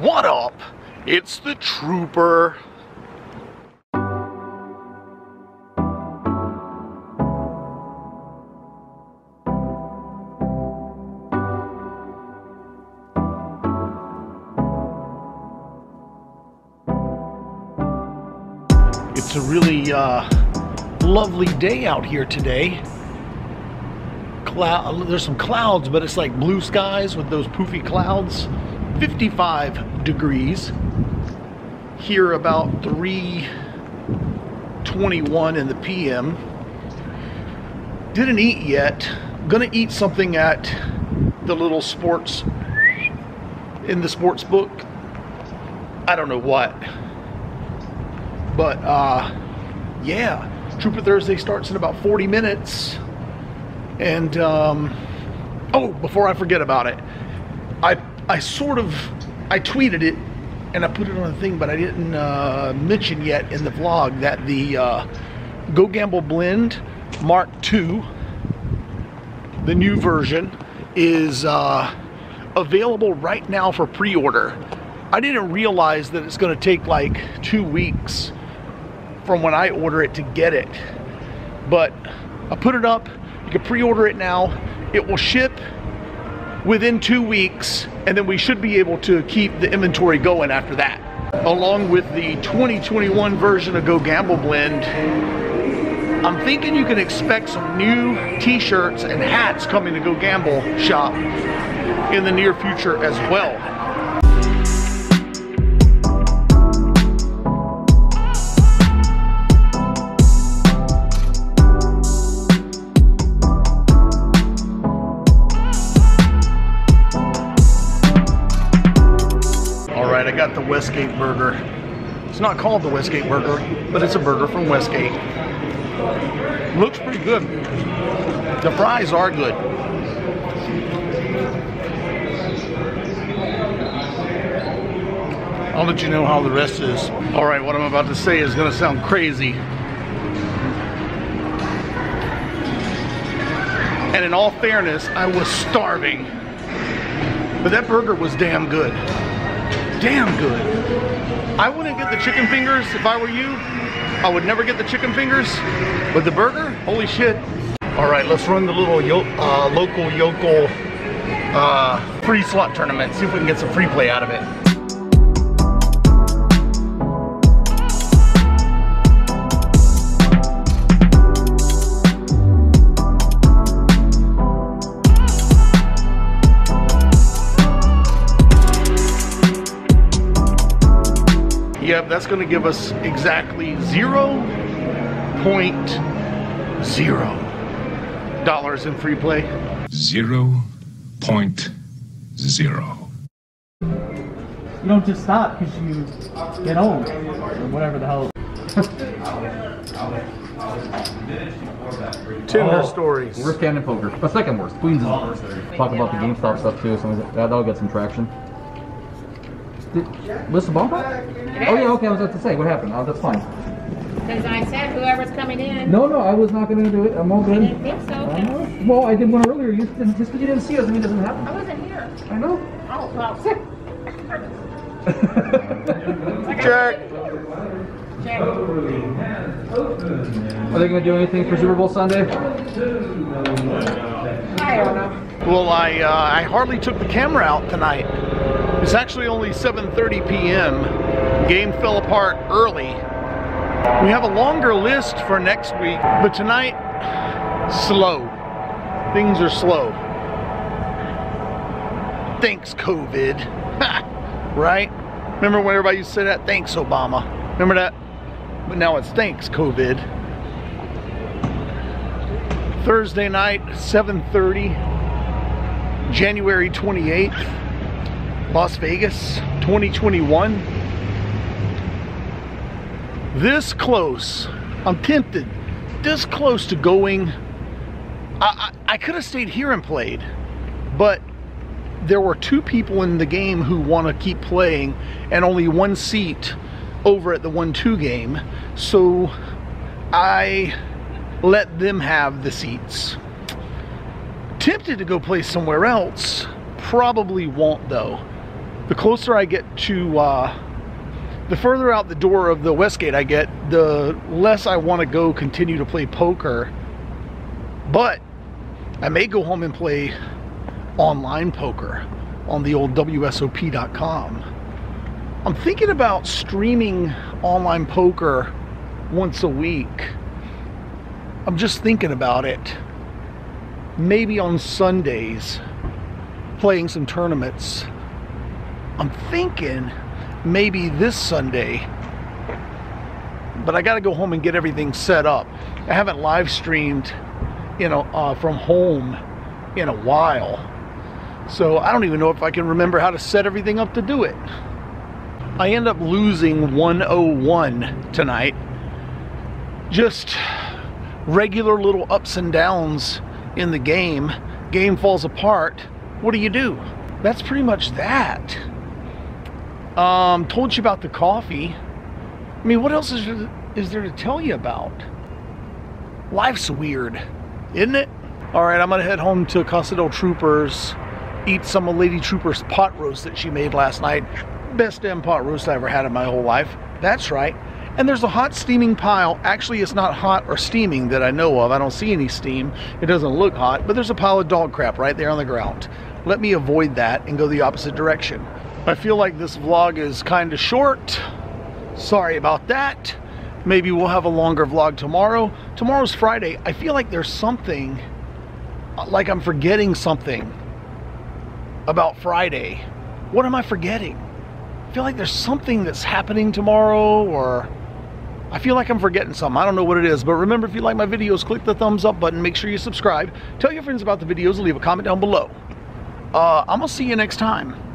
What up? It's the Trooper. It's a really lovely day out here today. There's some clouds, but it's like blue skies with those poofy clouds. 55 degrees here, about 3:21 in the p.m. Didn't eat yet. Gonna eat something at the little sports in the sports book. I don't know what, but yeah, Trooper Thursday starts in about 40 minutes. And oh, before I forget about it, I tweeted it and I put it on a thing, but I didn't mention yet in the vlog that the Go Gamble Blend Mark II, the new version, is available right now for pre-order. I didn't realize that it's going to take like 2 weeks from when I order it to get it, but I put it up. You can pre-order it now. It will ship within 2 weeks, and then we should be able to keep the inventory going after that. Along with the 2021 version of Go Gamble Blend, I'm thinking you can expect some new t-shirts and hats coming to Go Gamble Shop in the near future as well. I got the Westgate burger. It's not called the Westgate burger, but it's a burger from Westgate. Looks pretty good. The fries are good. I'll let you know how the rest is. All right, what I'm about to say is gonna sound crazy. And in all fairness, I was starving. But that burger was damn good. Damn good. I wouldn't get the chicken fingers if I were you. I would never get the chicken fingers, but the burger, holy shit. All right, let's run the little local yokel free slot tournament, see if we can get some free play out of it. Yep, that's going to give us exactly $0.0 in free play. 0.0. You don't just stop because you get old or whatever the hell. Tinder stories. Worst Cannon Poker. But second worst. Queens is the worst. Talk about the GameStop stuff too. So that'll get some traction. What's the ball back? Oh yeah, okay, I was about to say, what happened? Oh, that's fine. Because I said whoever's coming in. No, no, I was not going to do it. I'm all good. I didn't think so. Okay. Well, I did one earlier. You didn't, just because you didn't see us, I mean, it doesn't happen. I wasn't here. I know. Oh, well. Sick. Check. Check. Are they going to do anything for Super Bowl Sunday? I don't know. Well, I hardly took the camera out tonight. It's actually only 7:30 p.m. Game fell apart early. We have a longer list for next week, but tonight, slow. Things are slow. Thanks, COVID. Ha! Right? Remember when everybody used to say that? Thanks, Obama. Remember that? But now it's thanks, COVID. Thursday night, 7:30, January 28th. Las Vegas 2021. This close, I'm tempted, this close to going. I could have stayed here and played, but there were two people in the game who want to keep playing and only one seat over at the 1-2 game, so I let them have the seats. Tempted to go play somewhere else, probably won't though. the closer I get to, the further out the door of the Westgate I get, the less I want to go continue to play poker. But I may go home and play online poker on the old WSOP.com. I'm thinking about streaming online poker once a week. I'm just thinking about it. Maybe on Sundays, playing some tournaments. I'm thinking maybe this Sunday, but I got to go home and get everything set up. I haven't live streamed, you know, from home in a while, so I don't even know if I can remember how to set everything up to do it. I end up losing 101 tonight. Just regular little ups and downs in the game. Game falls apart. What do? That's pretty much that. Told you about the coffee. I mean, what else is there to tell you about? Life's weird, isn't it? All right, I'm gonna head home to Casa del Trooper's, eat some of Lady Trooper's pot roast that she made last night. Best damn pot roast I ever had in my whole life. That's right. And there's a hot steaming pile. Actually, it's not hot or steaming that I know of. I don't see any steam. It doesn't look hot, but there's a pile of dog crap right there on the ground. Let me avoid that and go the opposite direction. I feel like this vlog is kind of short. Sorry about that. Maybe we'll have a longer vlog tomorrow. Tomorrow's Friday. I feel like there's something, like I'm forgetting something about Friday. What am I forgetting? I feel like there's something that's happening tomorrow, or I feel like I'm forgetting something. I don't know what it is, but remember, if you like my videos, click the thumbs up button. Make sure you subscribe. Tell your friends about the videos and leave a comment down below. I'm gonna see you next time.